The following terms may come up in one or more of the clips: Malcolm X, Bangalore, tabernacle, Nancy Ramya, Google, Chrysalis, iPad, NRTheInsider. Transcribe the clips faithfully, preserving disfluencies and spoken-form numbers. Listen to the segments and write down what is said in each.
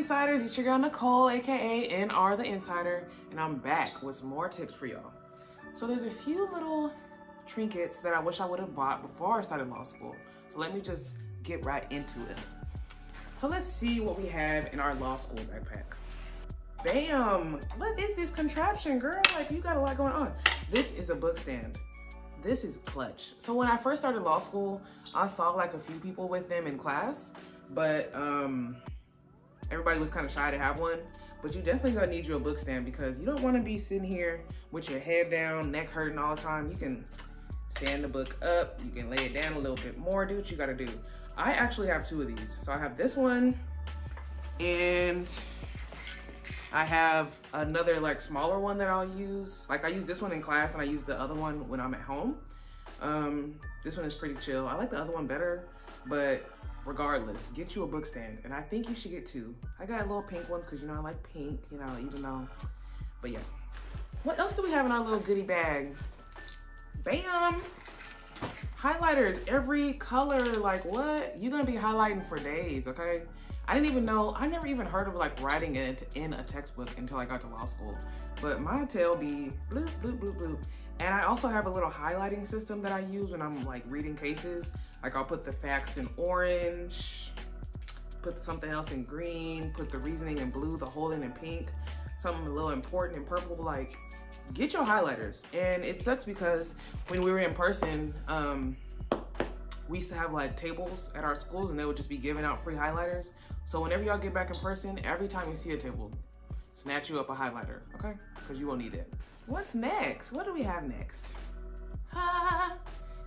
Insiders, it's your girl Nicole, aka N R the Insider, and I'm back with some more tips for y'all. So there's a few little trinkets that I wish I would have bought before I started law school. So let me just get right into it. So let's see what we have in our law school backpack. Bam! What is this contraption, girl? Like, you got a lot going on. This is a book stand. This is clutch. So when I first started law school, I saw like a few people with them in class, but um, everybody was kind of shy to have one. But you definitely gonna need you a book stand because you don't want to be sitting here with your head down, neck hurting all the time. You can stand the book up, you can lay it down a little bit more, do what you gotta do. I actually have two of these. So I have this one and I have another like smaller one that I'll use. Like I use this one in class and I use the other one when I'm at home. Um, this one is pretty chill. I like the other one better, but regardless, get you a book stand. And I think you should get two. I got little pink ones cause you know I like pink, you know, even though, but yeah. What else do we have in our little goodie bag? Bam! Highlighters, every color, like what? You're gonna be highlighting for days, okay? I didn't even know, I never even heard of like writing it in a textbook until I got to law school. But my tail be bloop, bloop, bloop, bloop. And I also have a little highlighting system that I use when I'm like reading cases. Like I'll put the facts in orange, put something else in green, put the reasoning in blue, the holding in pink, something a little important in purple, like get your highlighters. And it sucks because when we were in person, um, we used to have like tables at our schools and they would just be giving out free highlighters. So whenever y'all get back in person, every time you see a table, snatch you up a highlighter, okay? Because you won't need it. What's next? What do we have next? Ha!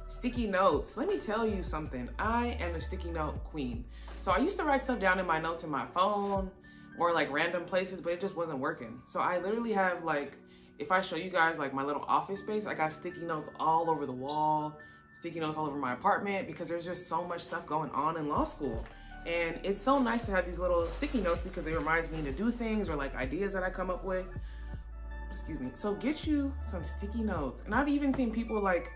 Sticky notes. Let me tell you something. I am a sticky note queen. So I used to write stuff down in my notes in my phone or like random places, but it just wasn't working. So I literally have like, if I show you guys like my little office space, I got sticky notes all over the wall, sticky notes all over my apartment because there's just so much stuff going on in law school. And it's so nice to have these little sticky notes because it reminds me to do things or like ideas that I come up with. Excuse me. So get you some sticky notes. And I've even seen people like,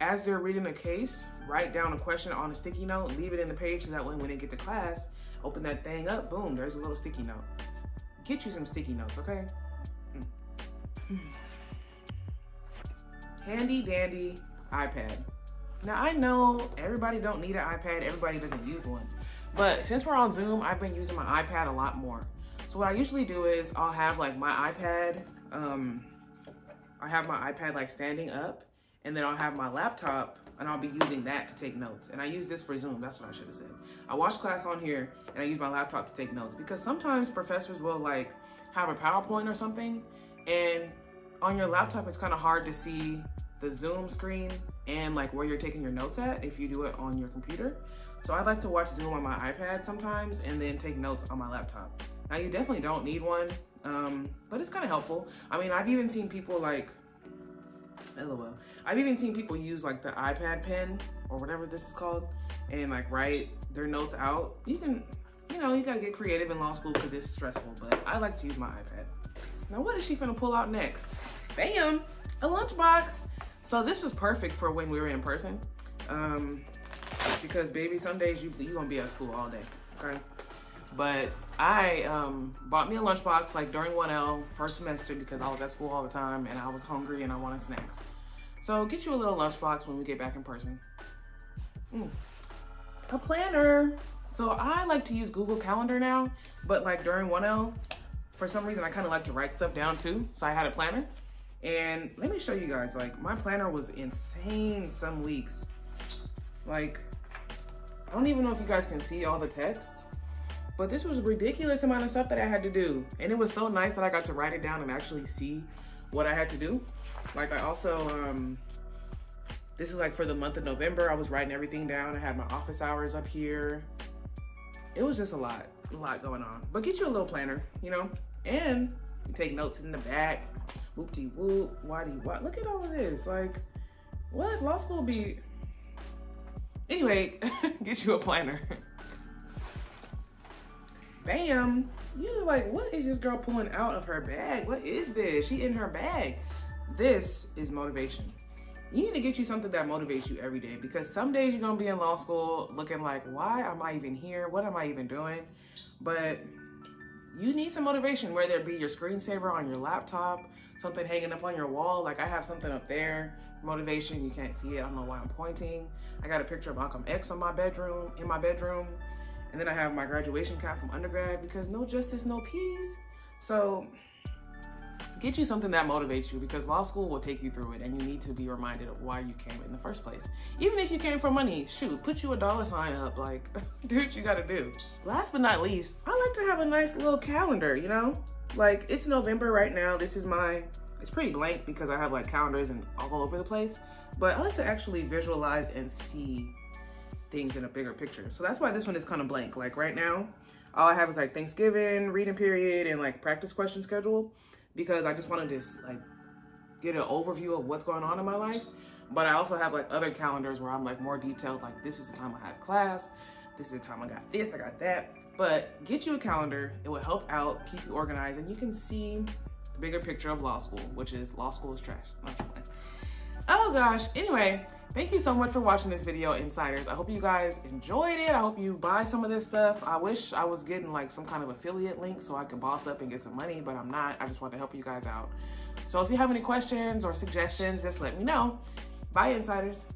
as they're reading a case, write down a question on a sticky note, leave it in the page so that way when they get to class, open that thing up, boom, there's a little sticky note. Get you some sticky notes, okay? Mm. Handy dandy iPad. Now I know everybody don't need an iPad, everybody doesn't use one. But since we're on Zoom, I've been using my iPad a lot more. So what I usually do is I'll have like my iPad, um, I have my iPad like standing up and then I'll have my laptop and I'll be using that to take notes. And I use this for Zoom, that's what I should have said. I watch class on here and I use my laptop to take notes because sometimes professors will like have a PowerPoint or something and on your laptop, it's kind of hard to see the Zoom screen and like where you're taking your notes at if you do it on your computer. So I like to watch Zoom on my iPad sometimes and then take notes on my laptop. Now you definitely don't need one, um, but it's kind of helpful. I mean, I've even seen people like, LOL. I've even seen people use like the iPad pen or whatever this is called and like write their notes out. You can, you know, you gotta get creative in law school because it's stressful, but I like to use my iPad. Now what is she finna pull out next? Bam, a lunchbox. So this was perfect for when we were in person um, because baby, some days you, you gonna be at school all day, okay? But I um, bought me a lunchbox like during one L first semester because I was at school all the time and I was hungry and I wanted snacks. So get you a little lunchbox when we get back in person. Mm. A planner. So I like to use Google Calendar now, but like during one L, for some reason I kind of like to write stuff down too. So I had a planner. And let me show you guys, like my planner was insane some weeks. Like, I don't even know if you guys can see all the text, but this was a ridiculous amount of stuff that I had to do. And it was so nice that I got to write it down and actually see what I had to do. Like I also, um, this is like for the month of November, I was writing everything down. I had my office hours up here. It was just a lot, a lot going on. But get you a little planner, you know? And you take notes in the back. Whoop-dee-whoop, why-dee-what. Look at all of this, like, what? Law school be... Anyway, get you a planner. Bam! You're like, what is this girl pulling out of her bag? What is this? She in her bag. This is motivation. You need to get you something that motivates you every day because some days you're gonna be in law school looking like, why am I even here? What am I even doing? But you need some motivation, whether it be your screensaver on your laptop, something hanging up on your wall. Like I have something up there, motivation. You can't see it. I don't know why I'm pointing. I got a picture of Malcolm X on my bedroom, in my bedroom. And then I have my graduation cap from undergrad, because no justice, no peace. So get you something that motivates you, because law school will take you through it and you need to be reminded of why you came in the first place. Even if you came for money, shoot, put you a dollar sign up, like do what you gotta do. Last but not least, I like to have a nice little calendar, you know? Like it's November right now, this is my, it's pretty blank because I have like calendars and all over the place, but I like to actually visualize and see things in a bigger picture. So that's why this one is kind of blank. Like right now, all I have is like Thanksgiving, reading period, and like practice question schedule, because I just wanted to like get an overview of what's going on in my life. But I also have like other calendars where I'm like more detailed, like this is the time I have class, this is the time I got this, I got that. But get you a calendar, it will help out, keep you organized, and you can see the bigger picture of law school, which is law school is trash. Not your plan. Oh gosh, anyway, thank you so much for watching this video, Insiders. I hope you guys enjoyed it. I hope you buy some of this stuff. I wish I was getting like some kind of affiliate link so I could boss up and get some money, but I'm not. I just want to help you guys out. So if you have any questions or suggestions, just let me know. Bye, Insiders.